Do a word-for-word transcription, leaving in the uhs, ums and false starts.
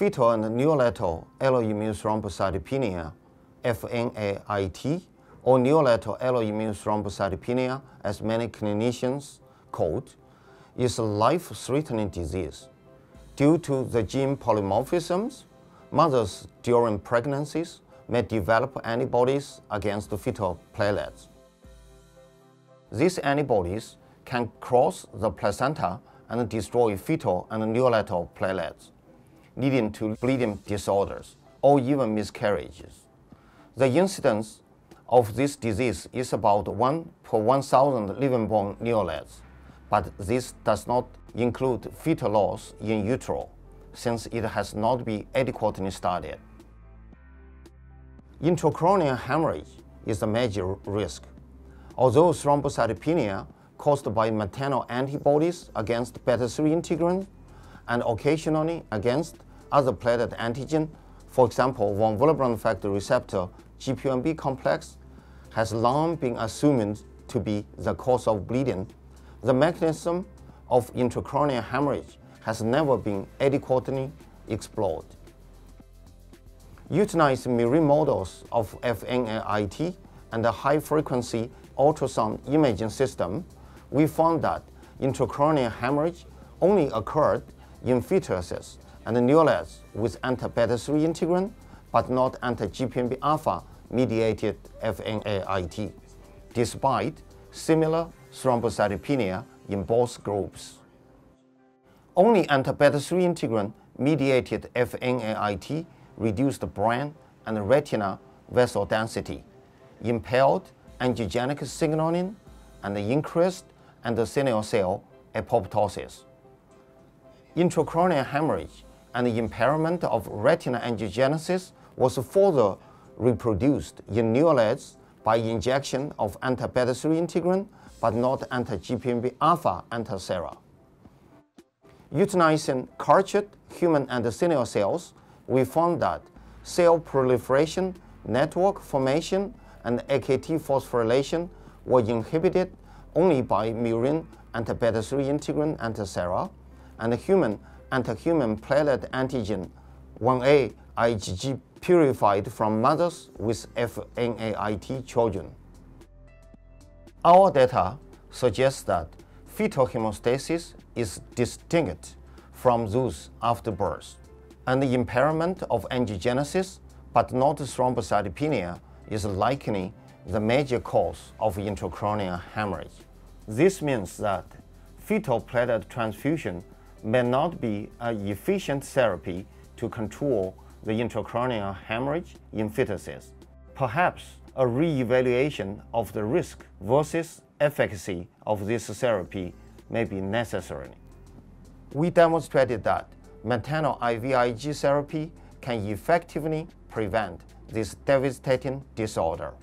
Fetal and Neonatal Alloimmune Thrombocytopenia, F N A I T, or Neonatal Alloimmune Thrombocytopenia, as many clinicians call it, is a life-threatening disease. Due to the gene polymorphisms, mothers during pregnancies may develop antibodies against the fetal platelets. These antibodies can cross the placenta and destroy fetal and neonatal platelets, leading to bleeding disorders or even miscarriages. The incidence of this disease is about one per one thousand living-born neonates, but this does not include fetal loss in utero, since it has not been adequately studied. Intracranial hemorrhage is a major risk. Although thrombocytopenia caused by maternal antibodies against beta three integrin and occasionally against other platelet antigen, for example, von Willebrand factor receptor G P M B complex, has long been assumed to be the cause of bleeding, the mechanism of intracranial hemorrhage has never been adequately explored. Utilizing murine models of F N A I T and a high-frequency ultrasound imaging system, we found that intracranial hemorrhage only occurred in fetuses and neonates with anti-beta three integrin, but not anti-G P M B alpha mediated F N A I T, despite similar thrombocytopenia in both groups. Only anti-beta three integrin mediated F N A I T reduced brain and retina vessel density, impaired angiogenic signaling, and increased endothelial cell apoptosis. Intracranial hemorrhage and impairment of retinal angiogenesis was further reproduced in neonates by injection of anti-beta three integrin, but not anti-G P M B alpha antisera. Utilizing cultured human endothelial cells, we found that cell proliferation, network formation, and A K T phosphorylation were inhibited only by murine anti-beta three integrin antisera and human anti-human platelet antigen one A I G G purified from mothers with F N A I T children. Our data suggests that fetal hemostasis is distinct from those after birth, and the impairment of angiogenesis, but not thrombocytopenia, is likely the major cause of intracranial hemorrhage. This means that fetal platelet transfusion may not be an efficient therapy to control the intracranial hemorrhage in fetuses. Perhaps a re-evaluation of the risk versus efficacy of this therapy may be necessary. We demonstrated that maternal I V I G therapy can effectively prevent this devastating disorder.